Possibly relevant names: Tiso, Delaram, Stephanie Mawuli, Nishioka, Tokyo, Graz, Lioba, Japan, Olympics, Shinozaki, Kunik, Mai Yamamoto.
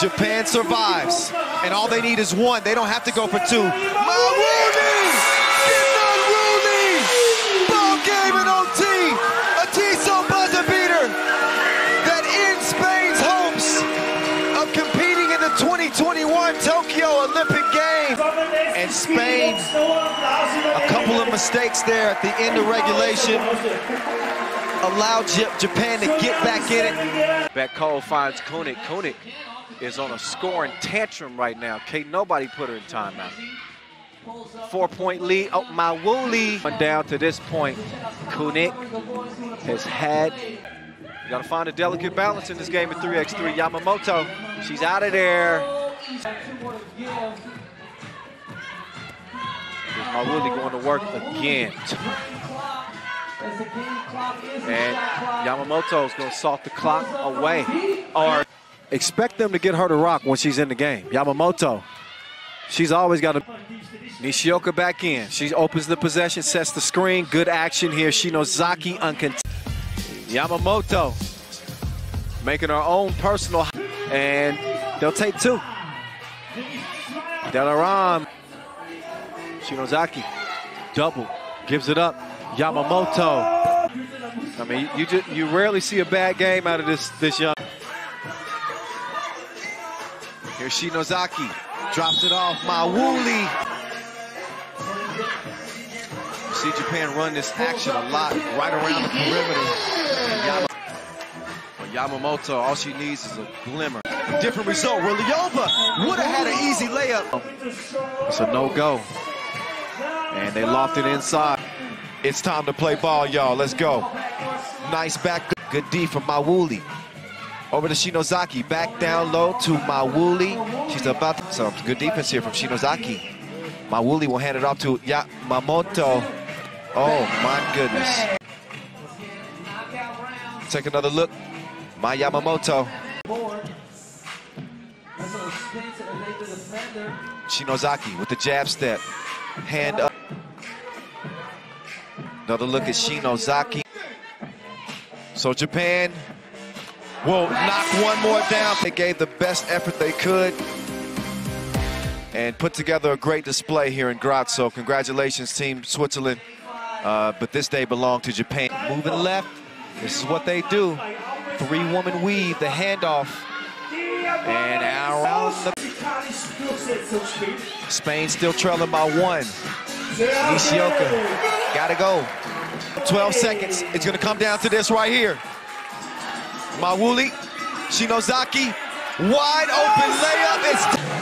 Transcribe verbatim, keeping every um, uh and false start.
Japan survives. And all they need is one. They don't have to go for two. Mawuli! Mawuli! Ball game in O T! A Tiso buzzer beater that ends Spain's hopes of competing in the twenty twenty-one Tokyo Olympic Games. And Spain, a couple of mistakes there at the end of regulation. Allowed Japan to get back in it. Back call finds Kunik. Kunik is on a scoring tantrum right now. Can't nobody put her in timeout. Four-point lead. Oh, Mawuli. Down to this point, Kunik has had. You gotta find a delicate balance in this game at three x three. Yamamoto, she's out of there. There's Mawuli going to work again. And Yamamoto's gonna salt the clock away. Or expect them to get her to rock when she's in the game. Yamamoto, she's always got to. Nishioka back in. She opens the possession, sets the screen. Good action here. Shinozaki uncontested. Yamamoto making her own personal. And they'll take two. Delaram. Shinozaki double. Gives it up. Yamamoto. I mean, you just, you rarely see a bad game out of this this young. Here's Shinozaki, drops it off. Mawuli. You see Japan run this action a lot, right around the perimeter. And Yama, well, Yamamoto, all she needs is a glimmer. A different result. Well, Lioba would have had an easy layup. It's a no-go, and they loft it inside. It's time to play ball, y'all. Let's go. Nice back. Good D from Mawuli. Over to Shinozaki. Back down low to Mawuli. She's about to... Some good defense here from Shinozaki. Mawuli will hand it off to Yamamoto. Oh, my goodness. Take another look. Mai Yamamoto. Shinozaki with the jab step. Hand up. Another look at Shinozaki. So Japan will knock one more down. They gave the best effort they could and put together a great display here in Graz. So congratulations, Team Switzerland. Uh, but this day belonged to Japan. Moving left, this is what they do. Three-woman weave, the handoff. And out. Spain still trailing by one. Nishioka. Gotta go. twelve seconds. It's gonna come down to this right here. Mawuli, Shinozaki, wide open layup. It's